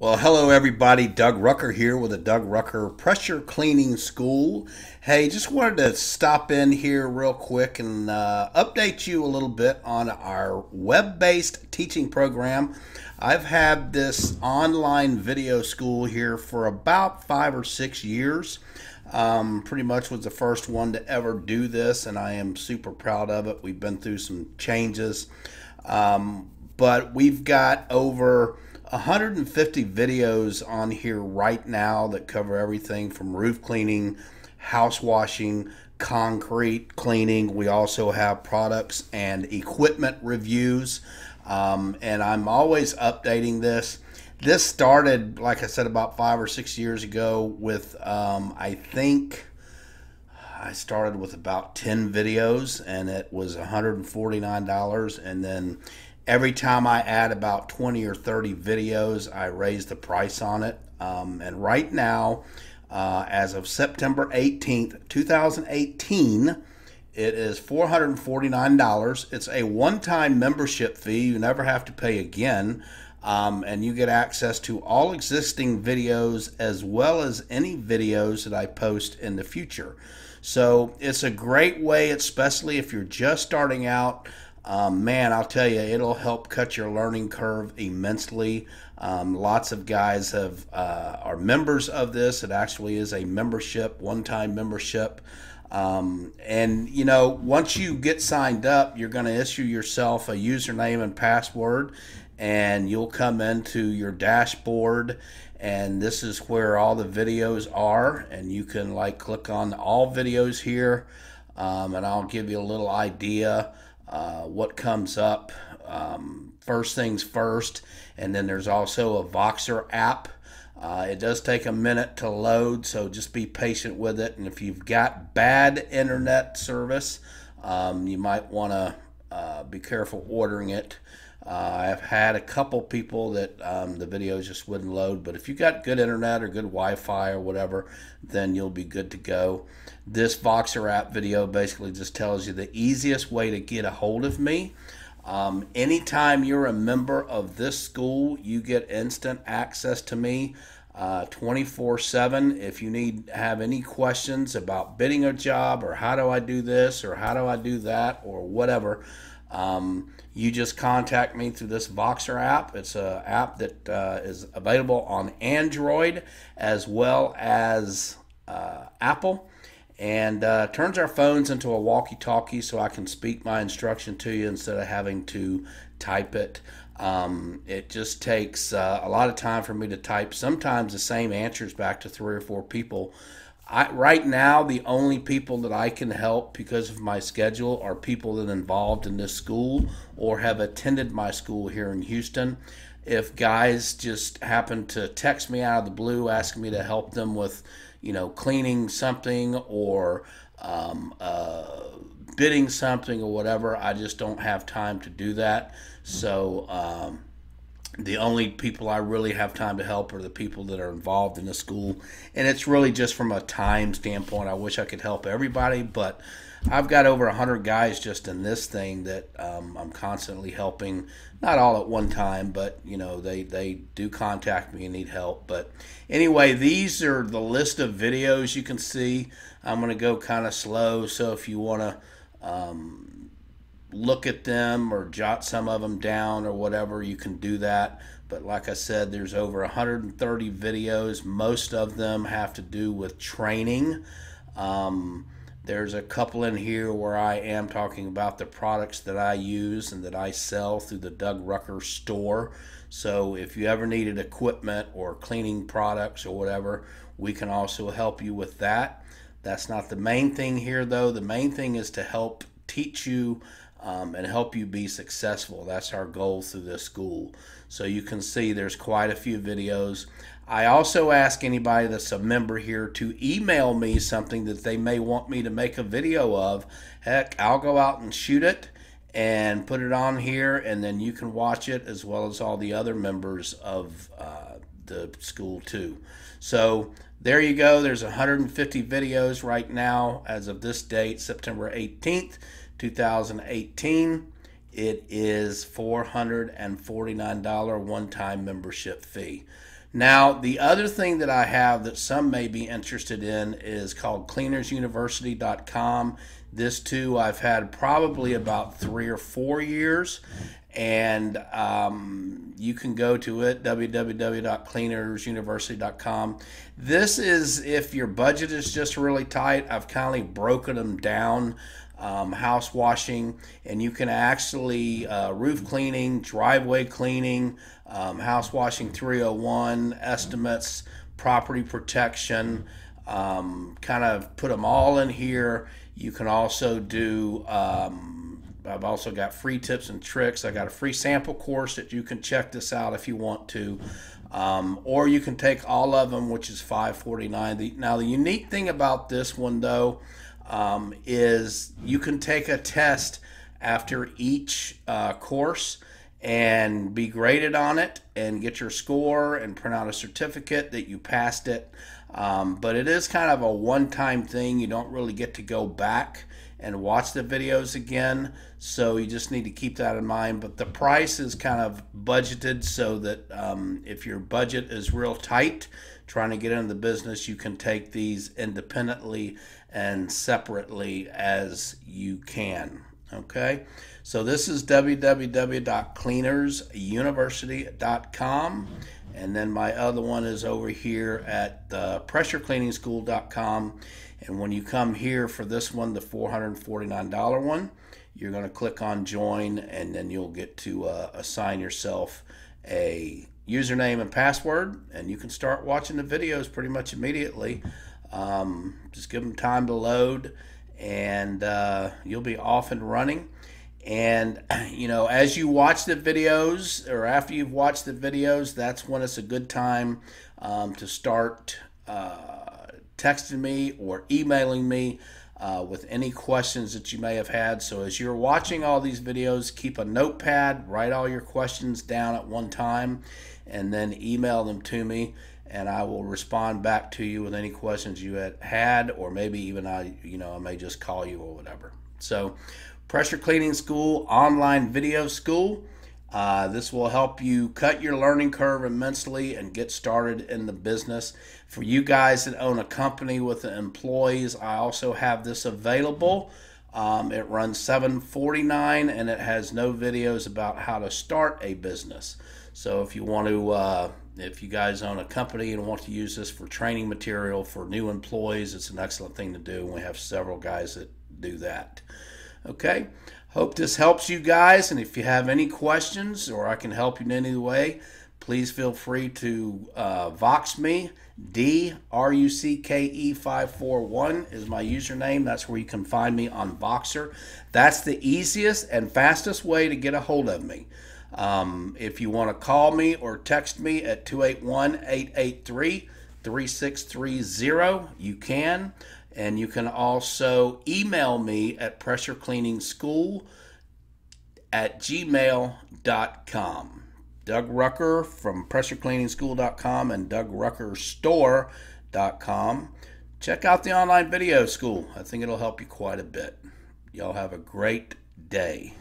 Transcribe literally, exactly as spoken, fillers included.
Well, hello everybody. Doug Rucker here with the Doug Rucker Pressure Cleaning School. Hey, just wanted to stop in here real quick and uh, update you a little bit on our web-based teaching program. I've had this online video school here for about five or six years. Um, pretty much was the first one to ever do this, and I am super proud of it. We've been through some changes, um, but we've got over one hundred fifty videos on here right now that cover everything from roof cleaning, house washing, concrete cleaning. We also have products and equipment reviews, um, and I'm always updating this. This started, like I said, about five or six years ago with, um, I think, I started with about ten videos, and it was one hundred forty-nine dollars, and then every time I add about twenty or thirty videos, I raise the price on it. Um, and right now, uh, as of September eighteenth, two thousand eighteen, it is four hundred forty-nine dollars. It's a one-time membership fee. You never have to pay again. Um, and you get access to all existing videos as well as any videos that I post in the future. So it's a great way, especially if you're just starting out. Um, man, I'll tell you, it'll help cut your learning curve immensely. Um, lots of guys have uh, are members of this. It actually is a membership, one-time membership. Um, and, you know, once you get signed up, you're going to issue yourself a username and password, and you'll come into your dashboard, and this is where all the videos are, and you can, like, click on all videos here, um, and I'll give you a little idea Uh, what comes up. Um, first things first, and then there's also a Voxer app. Uh, it does take a minute to load, so just be patient with it. And if you've got bad internet service, um, you might want to uh, be careful ordering it. Uh, I've had a couple people that um, the videos just wouldn't load, but if you got good internet or good Wi-Fi or whatever, then you'll be good to go. This Voxer app video basically just tells you the easiest way to get a hold of me. Um, anytime you're a member of this school, you get instant access to me twenty-four seven. If you need have any questions about bidding a job, or how do I do this, or how do I do that, or whatever, Um, you just contact me through this Voxer app. It's an app that uh, is available on Android as well as uh, Apple, and uh, turns our phones into a walkie-talkie, so I can speak my instruction to you instead of having to type it. Um, it just takes uh, a lot of time for me to type sometimes the same answers back to three or four people. I, right now, the only people that I can help because of my schedule are people that are involved in this school or have attended my school here in Houston. If guys just happen to text me out of the blue asking me to help them with, you know, cleaning something or um, uh, bidding something or whatever, I just don't have time to do that. So um, the only people I really have time to help are the people that are involved in the school. And it's really just from a time standpoint. I wish I could help everybody, but I've got over one hundred guys just in this thing that um, I'm constantly helping. Not all at one time, but, you know, they, they do contact me and need help. But anyway, these are the list of videos you can see. I'm going to go kind of slow, so if you want to Um, look at them or jot some of them down or whatever, you can do that. But like I said, there's over one hundred thirty videos. Most of them have to do with training. Um, there's a couple in here where I am talking about the products that I use and that I sell through the Doug Rucker store. So if you ever needed equipment or cleaning products or whatever, we can also help you with that. That's not the main thing here, though. The main thing is to help teach you Um, and help you be successful. That's our goal through this school. So you can see there's quite a few videos. I also ask anybody that's a member here to email me something that they may want me to make a video of. Heck, I'll go out and shoot it and put it on here, and then you can watch it as well as all the other members of uh, the school too. So there you go. There's one hundred fifty videos right now as of this date, September eighteenth, two thousand eighteen. it is four hundred forty-nine dollars one-time membership fee. Now, the other thing that I have that some may be interested in is called Cleaners University dot com. This, too, I've had probably about three or four years, and um, you can go to it, w w w dot cleaners university dot com. This is if your budget is just really tight. I've kindly broken them down. Um, house washing, and you can actually uh, roof cleaning, driveway cleaning, um, house washing three oh one, estimates, property protection, um, kind of put them all in here. You can also do, um, I've also got free tips and tricks. I got a free sample course that you can check this out if you want to, um, or you can take all of them, which is five forty-nine. The, now the unique thing about this one though, Um, is you can take a test after each uh, course and be graded on it and get your score and print out a certificate that you passed it. Um, but it is kind of a one-time thing. You don't really get to go back and watch the videos again, so you just need to keep that in mind. But the price is kind of budgeted so that um, if your budget is real tight trying to get into the business, you can take these independently and separately as you can. Okay, so this is w w w dot cleaners university dot com, and then my other one is over here at uh, pressure cleaning school dot com. And when you come here for this one, the four hundred forty-nine dollar one, you're going to click on join, and then you'll get to uh, assign yourself a username and password, and you can start watching the videos pretty much immediately. Um, just give them time to load, and uh, you'll be off and running. And you know, as you watch the videos, or after you've watched the videos, that's when it's a good time um, to start uh, texting me or emailing me uh, with any questions that you may have had. So as you're watching all these videos, keep a notepad, write all your questions down at one time, and then email them to me, and I will respond back to you with any questions you had had, or maybe even I, you know, I may just call you or whatever. So Pressure Cleaning School, online video school. Uh, this will help you cut your learning curve immensely and get started in the business. For you guys that own a company with employees, I also have this available. Um, it runs seven forty-nine, and it has no videos about how to start a business. So if you want to, uh, if you guys own a company and want to use this for training material for new employees, it's an excellent thing to do. And we have several guys that do that. Okay, hope this helps you guys. And if you have any questions, or I can help you in any way, please feel free to uh, Vox me. D R U C K E five four one is my username. That's where you can find me on Voxer. That's the easiest and fastest way to get a hold of me. Um, if you want to call me or text me at two eight one, eight eight three, three six three zero, you can. And you can also email me at pressure cleaning school at gmail dot com. Doug Rucker from pressure cleaning school dot com and doug rucker store dot com. Check out the online video school. I think it'll help you quite a bit. Y'all have a great day.